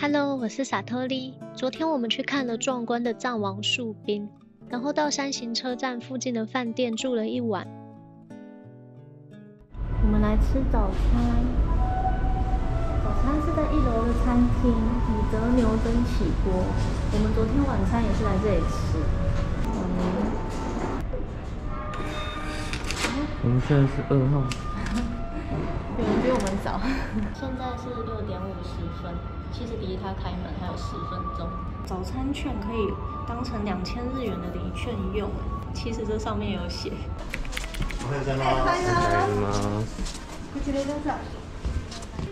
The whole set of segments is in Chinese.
Hello， 我是萨特利。昨天我们去看了壮观的藏王树冰，然后到山形车站附近的饭店住了一晚。我们来吃早餐，早餐是在1楼的餐厅米德牛登起锅。我们昨天晚餐也是来这里吃。我们现在是2号。有人比我们早。现在是6:50，其实离它开门还有10分钟。早餐券可以当成2000日元的礼券用，其实这上面有写。おはようございます。こちらどうぞ。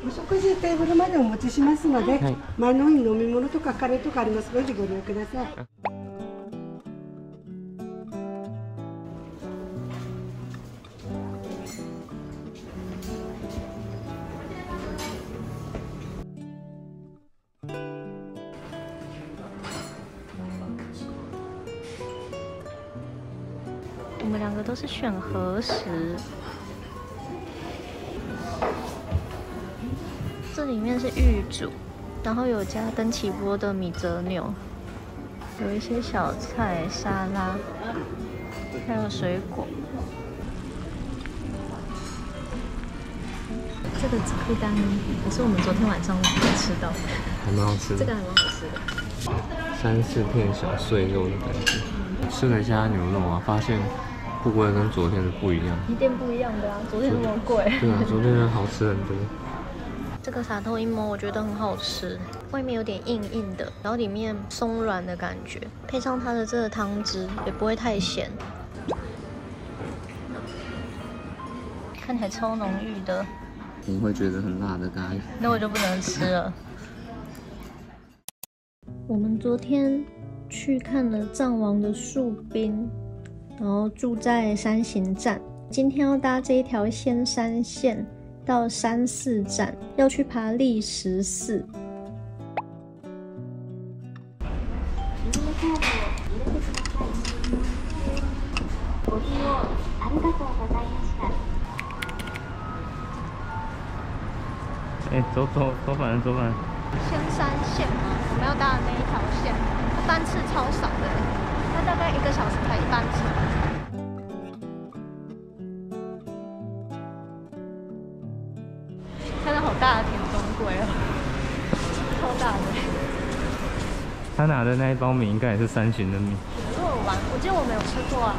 お食事テーブルまでお持ちしますので、前の日飲み物とかカレーとかありますのでご利用ください。我们两个都是选和食，这里面是玉煮，然后有加登起锅的米泽牛，有一些小菜、沙拉，还有水果。这个紫布丹也是我们昨天晚上吃到的，还蛮好吃的。这个还蛮好吃的，3、4片小碎肉的感觉。吃了一下牛肉啊，发现。不过跟昨天的不一样，一定不一样的啊！昨天那么贵，对啊，昨天的好吃很多。这个沙豆一摸，我觉得很好吃，外面有点硬硬的，然后里面松软的感觉，配上它的这个汤汁，也不会太咸。看起来超浓郁的，你会觉得很辣的咖喱，那我就不能吃了。我们昨天去看了藏王的树冰。然后住在山形站，今天要搭这一条仙山线到山寺站，要去爬砾石寺。哎，走反了。仙山线吗？我们要搭的那一条线，班次超少的。它大概1个小时才一班车。看到好大的田中龟哦，超大的。他拿的那一包米应该也是山形的米。我有玩，我记得我没有吃过啊。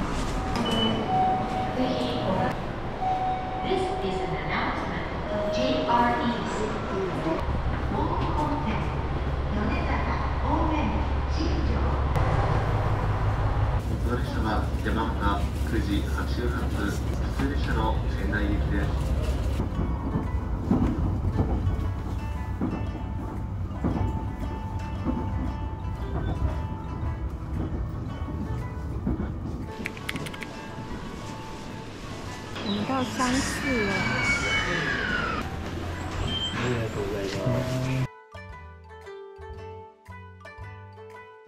我们到山寺了。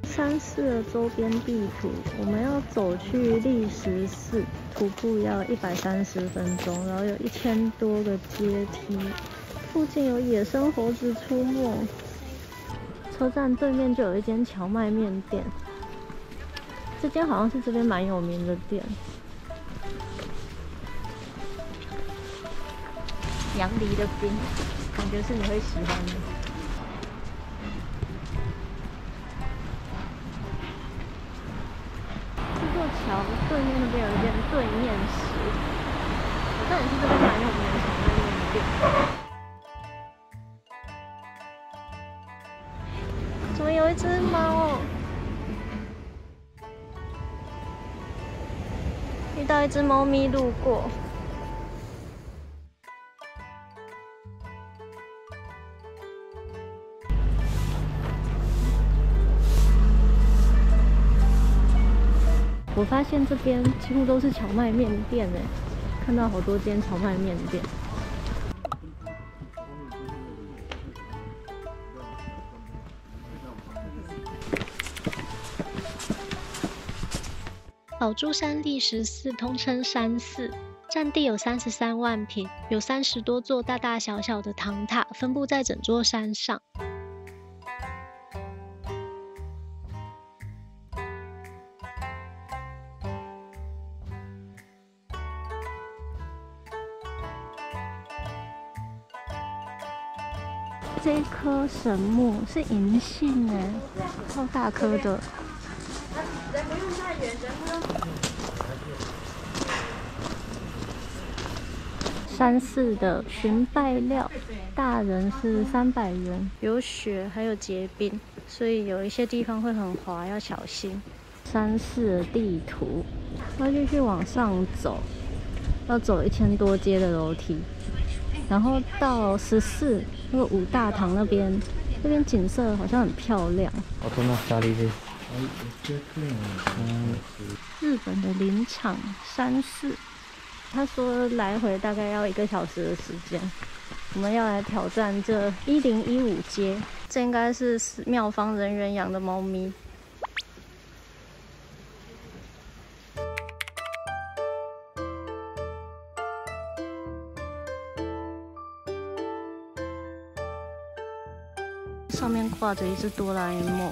山寺的周边地图，我们要走去砾石寺，徒步要130分钟，然后有1000多个阶梯，附近有野生猴子出没。车站对面就有一间荞麦面店，这间好像是这边蛮有名的店。杨梨的冰，感觉是你会喜欢的。桥对面那边有一间对面食，好像也是这边蛮有名的荞麦面店。怎么有一只猫？遇到一只猫咪路过。我发现这边几乎都是荞麦面店诶，看到好多间荞麦面店。宝珠山砾石寺通称山寺，占地有33万坪，有30多座大大小小的唐塔，分布在整座山上。这一棵神木是银杏哎，超大棵的。人不用太远，人不用。山寺的寻拜料，大人是300元，有雪还有结冰，所以有一些地方会很滑，要小心。山寺的地图，要继续往上走，要走1000多阶的楼梯。 然后到14那个五大堂那边，那边景色好像很漂亮。日本的林场山寺，他说来回大概要1个小时的时间。我们要来挑战这1015阶，这应该是庙方人员养的猫咪。 上面挂着一只哆啦 A 梦。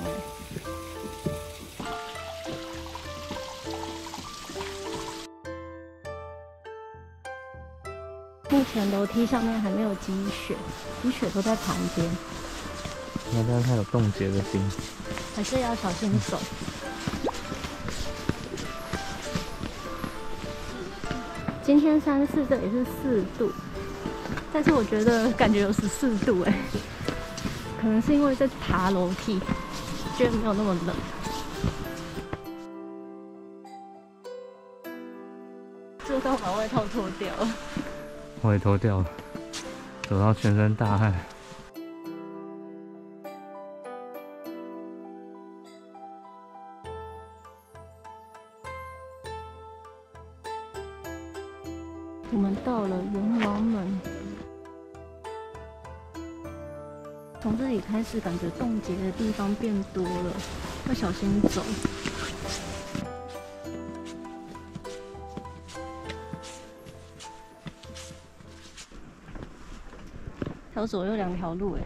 目前楼梯上面还没有积雪，积雪都在旁边。那这样它有冻结的冰，还是要小心手。今天3、4这里是4度，但是我觉得感觉有14度哎。 可能是因为在爬楼梯，觉得没有那么冷。这刚把外套脱掉了，我也脱掉了，走到全身大汗。我们到了元王门。 从这里开始，感觉冻结的地方变多了，要小心走。还有左右2条路哎。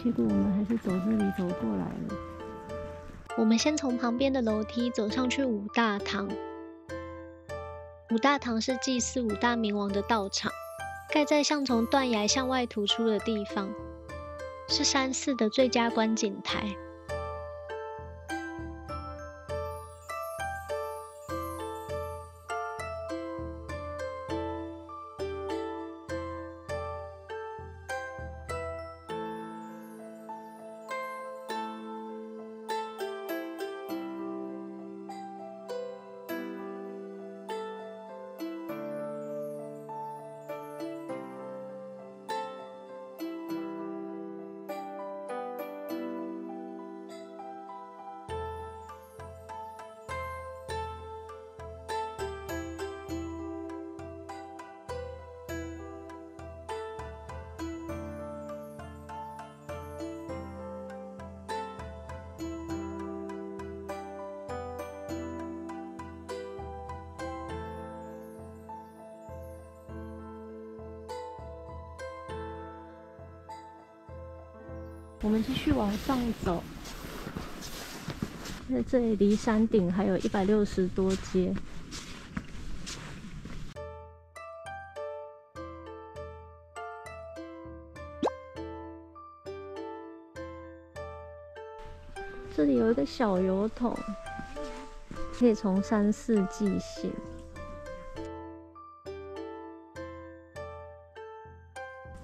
结果我们还是走这里走过来了。我们先从旁边的楼梯走上去五大堂。五大堂是祭祀五大明王的道场，盖在像从断崖向外突出的地方，是山寺的最佳观景台。我们继续往上走，在这里离山顶还有160多阶。这里有一个小油桶，可以从山寺寄信。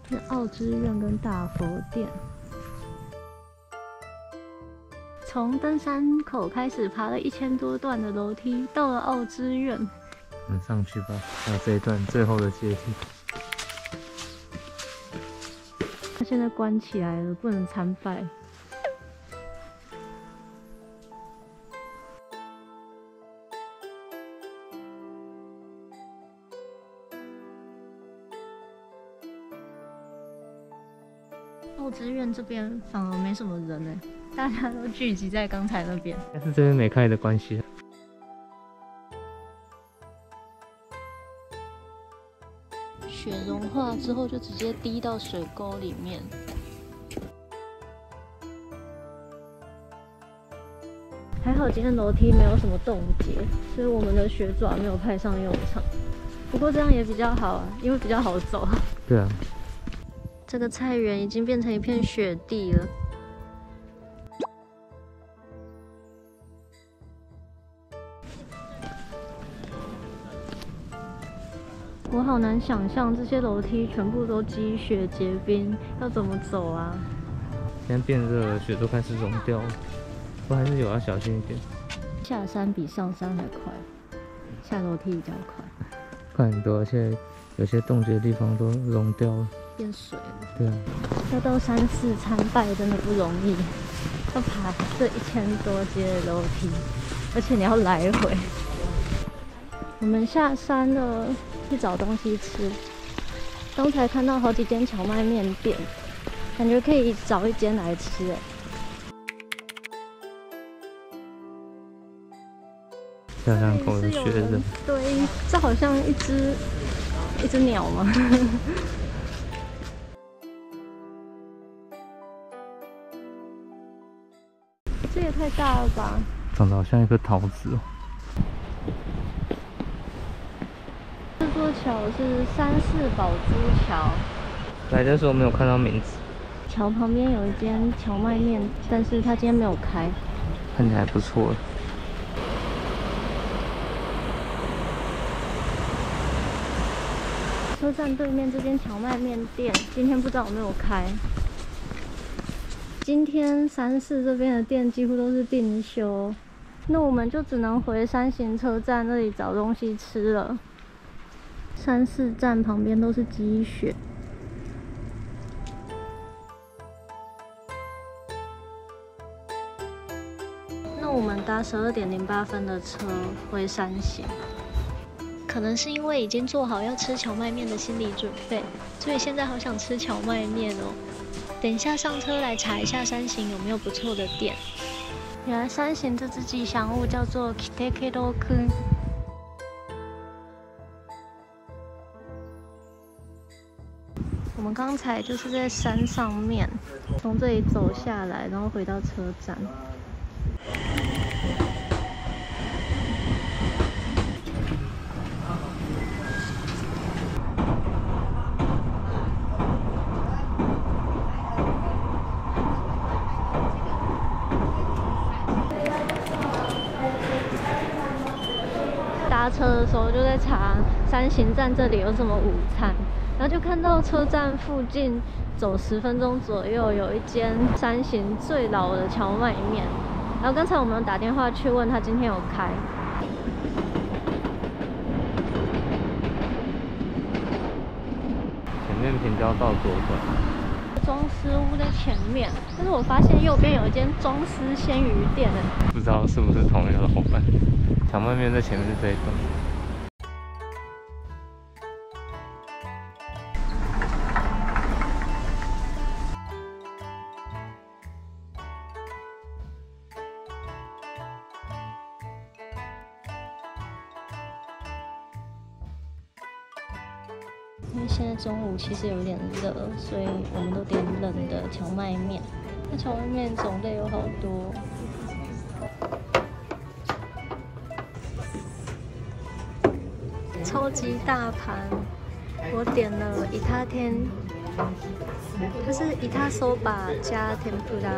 是奥之院跟大佛殿。从登山口开始爬了1000多段的楼梯，到了奥之院。我们上去吧，到这一段最后的阶梯。它现在关起来了，不能参拜。 奥之院这边反而没什么人哎，大家都聚集在刚才那边。但是这边没开的关系。雪融化之后就直接滴到水沟里面。 还好今天楼梯没有什么冻结，所以我们的雪爪没有派上用场。不过这样也比较好啊，因为比较好走。对啊，这个菜园已经变成一片雪地了。我好难想象这些楼梯全部都积雪结冰，要怎么走啊？现在变热了，雪都开始融掉了。 我还是有要小心一点。下山比上山还快，下楼梯比较快，快很多。而且有些冻结的地方都融掉了，变水了。对啊，要到山势参拜真的不容易，要爬这1000多阶的楼梯，而且你要来回。我们下山了，去找东西吃。刚才看到好几间荞麦面店，感觉可以找一间来吃欸。 漂亮狗的靴子，对，这好像一只鸟吗？这也太大了吧！长得好像一颗桃子哦。这座桥是34宝珠桥。来的时候没有看到名字。桥旁边有一间荞麦面，但是它今天没有开。看起来不错。 车站对面这间荞麦面店，今天不知道有没有开。今天3、4这边的店几乎都是订休，那我们就只能回山形车站那里找东西吃了。3、4站旁边都是积雪。那我们搭12点08分的车回山形。 可能是因为已经做好要吃荞麦面的心理准备，所以现在好想吃荞麦面哦。等一下上车来查一下山形有没有不错的店。原来山形这只吉祥物叫做 Kitekiro-kun。我们刚才就是在山上面，从这里走下来，然后回到车站。 搭车的时候就在查山形站这里有什么午餐，然后就看到车站附近走10分钟左右有一间山形最老的荞麦面，然后刚才我们打电话去问他今天有开。前面平交道左转，钟师屋在前面，但是我发现右边有一间钟师鲜鱼店，不知道是不是同一个老板。 荞麦面在前面是这一栋。因为现在中午其实有点热，所以我们都点冷的荞麦面。那荞麦面种类有好多。 超级大盘，我点了伊塔天，它是伊塔soba加天妇拉，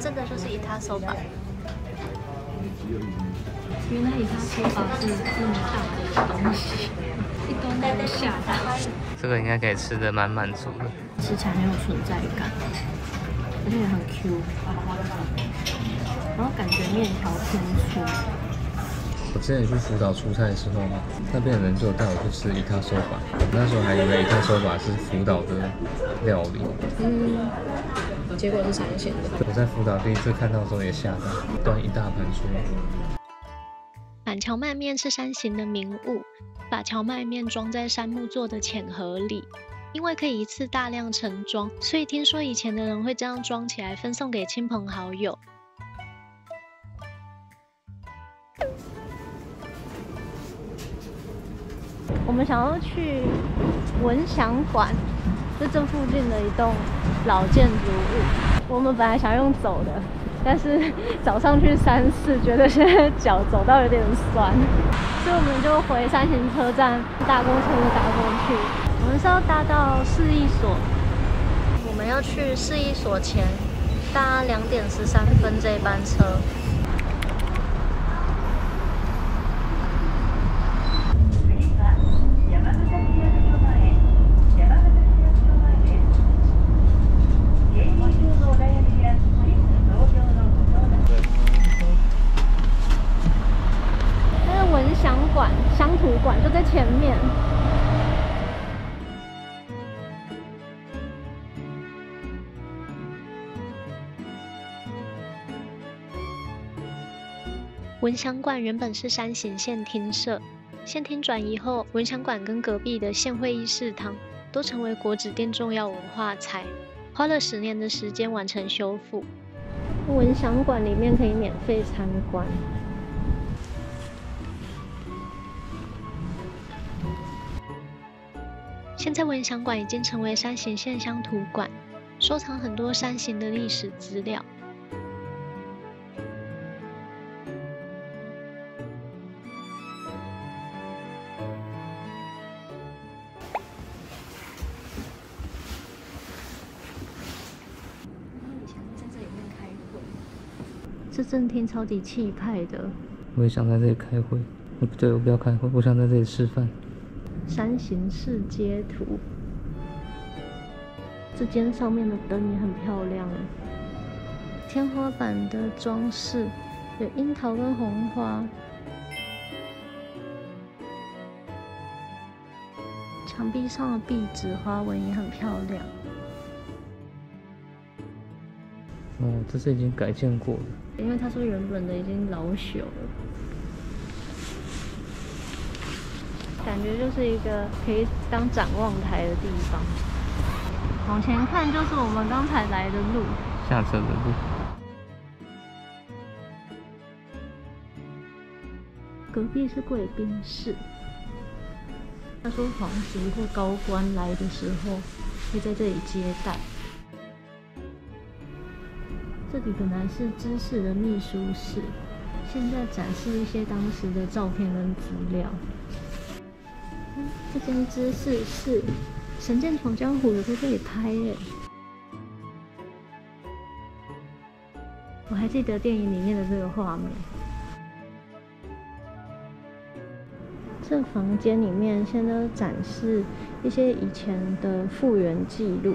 这个就是伊塔soba。原来伊塔soba是这么大的东西，一端端的吓到。这个应该可以吃得蛮满足的，吃起来很有存在感，而且很 Q， 然后感觉面条偏粗。 我之前去福岛出差的时候，那边的人就带我去吃伊塔soba，我那时候还以为伊塔soba是福岛的料理，结果是山形的。我在福岛第一次看到的时候也吓到，端一大盘出来。板荞麦面是山形的名物，把荞麦面装在杉木做的浅盒里，因为可以一次大量盛装，所以听说以前的人会这样装起来分送给亲朋好友。我们想要去文祥馆，就这附近的一栋老建筑物。我们本来想用走的，但是早上去三次，觉得现在脚走到有点酸，所以我们就回山形车站搭公车搭过去。我们是要搭到市役所，我们要去市役所前搭2点13分这一班车。 就在前面。文祥馆原本是山形县厅舍，县厅转移后，文祥馆跟隔壁的县会议事堂都成为国指定重要文化财，花了10年的时间完成修复。文祥馆里面可以免费参观。 现在文祥馆已经成为山形县乡土馆，收藏很多山形的历史资料。以前在这里面开会，这正厅超级气派的。我也想在这里开会，不对，我不要开会，我想在这里吃饭。 山形市街图，这间上面的灯也很漂亮哎。天花板的装饰有樱桃跟红花，墙壁上的壁纸花纹也很漂亮。哦，这是已经改建过了，因为他说原本的已经老朽了。 感觉就是一个可以当展望台的地方。往前看就是我们刚才来的路，下车的路。隔壁是贵宾室。他说皇族或高官来的时候会在这里接待。这里本来是知事的秘书室，现在展示一些当时的照片跟资料。 这间知识是《神剑闯江湖》有在这里拍耶，我还记得电影里面的这个画面。这房间里面现在展示一些以前的复原记录。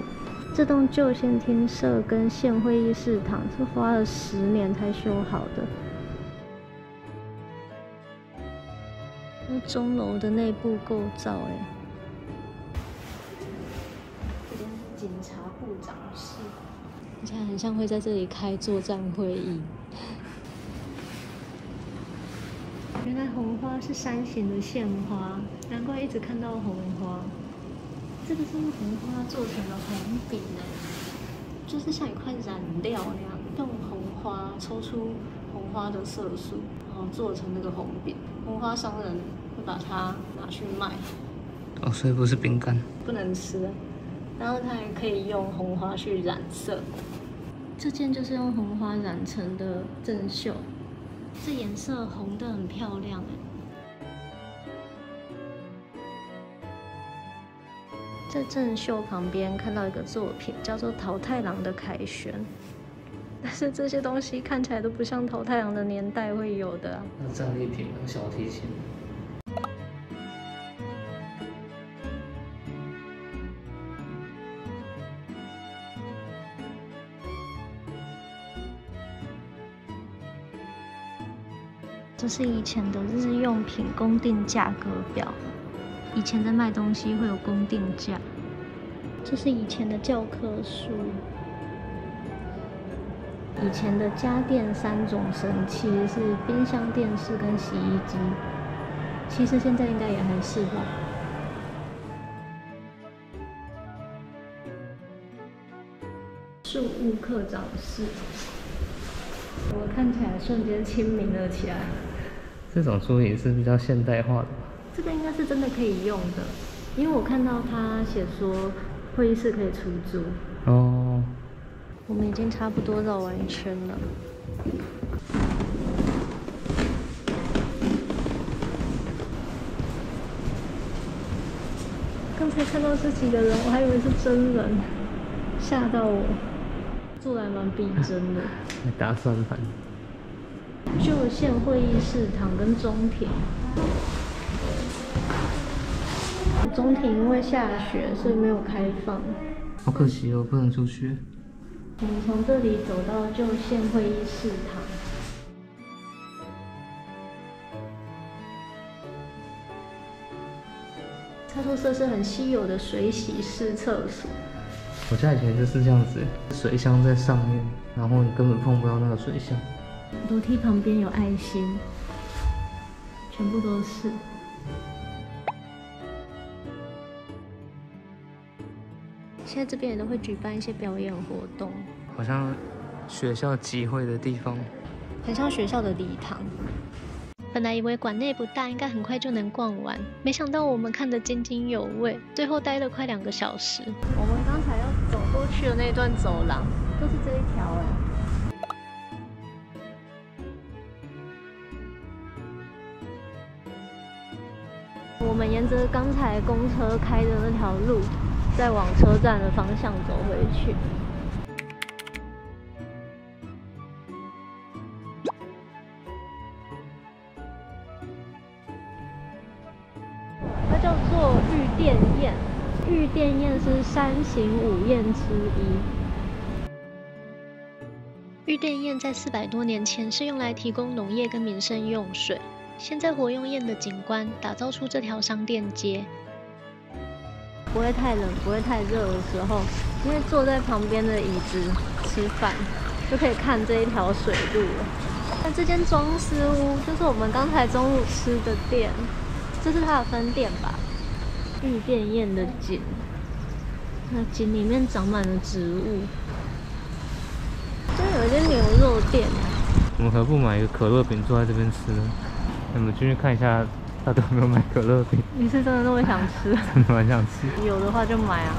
这栋旧县厅舍跟县会议事堂是花了10年才修好的。 钟楼的内部构造，哎，这边是警察部长室，而且很像会在这里开作战会议。原来红花是山形的县花，难怪一直看到红花。这个是用红花做成的红笔呢，就是像一块染料那样，用红花抽出红花的色素，然后做成那个红笔。红花商人 把它拿去卖哦，所以不是饼干，不能吃。然后它还可以用红花去染色，这件就是用红花染成的正袖，这颜色红的很漂亮哎。在正袖旁边看到一个作品，叫做桃太郎的凯旋，但是这些东西看起来都不像桃太郎的年代会有的啊。那战利品，那小提琴。 这是以前的日用品公定价格表，以前在卖东西会有公定价。这是以前的教科书，以前的家电3种神器是冰箱、电视跟洗衣机，其实现在应该也还是吧。树屋课长室，我看起来瞬间亲民了起来。 这种书也是比较现代化的，这个应该是真的可以用的，因为我看到他写说会议室可以出租。哦，我们已经差不多绕完一圈了。 刚才看到自己的人，我还以为是真人，吓到我。做的还蛮逼真的。打算盘。旧县会议市场跟中庭。中庭因为下雪，所以没有开放。好可惜哦，不能出去。我们从这里走到旧县会议市场。 他说这是很稀有的水洗式厕所。我家以前就是这样子，水箱在上面，然后你根本碰不到那个水箱。楼梯旁边有爱心，全部都是。现在这边也都会举办一些表演活动，好像学校集会的地方，很像学校的礼堂。 本来以为馆内不大，应该很快就能逛完，没想到我们看得津津有味，最后待了快2个小时。我们刚才要走过去的那段走廊，都是这一条哎。我们沿着刚才公车开的那条路，再往车站的方向走回去。 叫做御殿堰，御殿堰是山形五堰之一。御殿堰在400多年前是用来提供农业跟民生用水，现在活用堰的景观打造出这条商店街。不会太冷，不会太热的时候，因为坐在旁边的椅子吃饭，就可以看这一条水路了。那这间装饰屋就是我们刚才中午吃的店。 这是它的分店吧？御殿堰的井，那井里面长满了植物。这有一间牛肉店，我们何不买一个可乐饼坐在这边吃呢？我们进去看一下，他都没有买可乐饼。你是真的那么想吃？真的蛮想吃。有的话就买啊。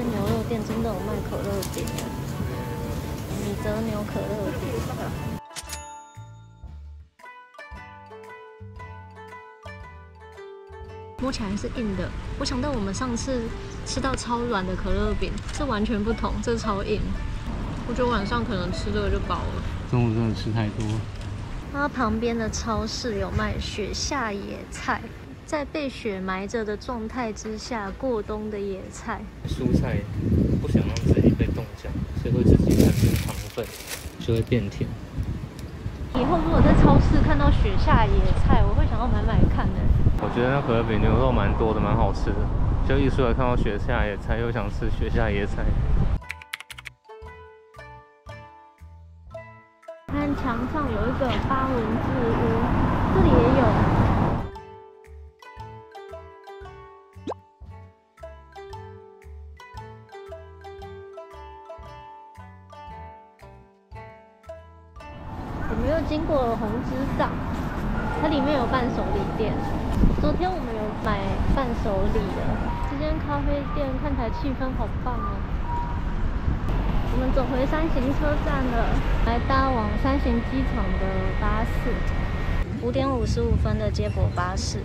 牛肉店真的有卖可乐饼，米泽牛可乐饼。摸起来是硬的，我想到我们上次吃到超软的可乐饼，这完全不同，这超硬。我觉得晚上可能吃这个就饱了。中午真的吃太多。它旁边的超市有卖雪下野菜。 在被雪埋着的状态之下过冬的野菜，蔬菜不想让自己被冻僵，所以会自己产生糖分，就会变甜。以后如果在超市看到雪下野菜，我会想要买买看的。我觉得那可乐饼牛肉蛮多的，蛮好吃的。就一出来看到雪下野菜，又想吃雪下野菜。看墙上有一个八文字屋，这里也有。 经过了红之藏，它里面有伴手礼店。昨天我们有买伴手礼的，这间咖啡店看起来气氛好棒哦。我们走回山形车站了，来搭往山形机场的巴士，5点55分的接驳巴士。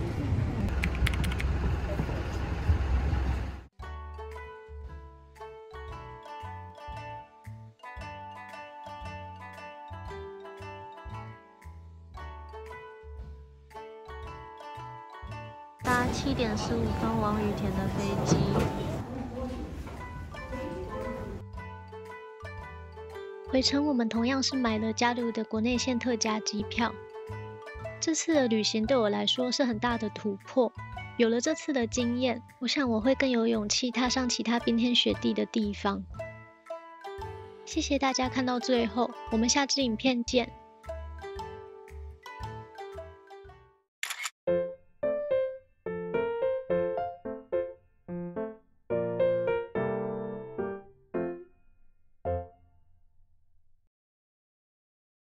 搭7点15分往羽田的飞机。回程我们同样是买了加入的国内线特价机票。这次的旅行对我来说是很大的突破，有了这次的经验，我想我会更有勇气踏上其他冰天雪地的地方。谢谢大家看到最后，我们下支影片见。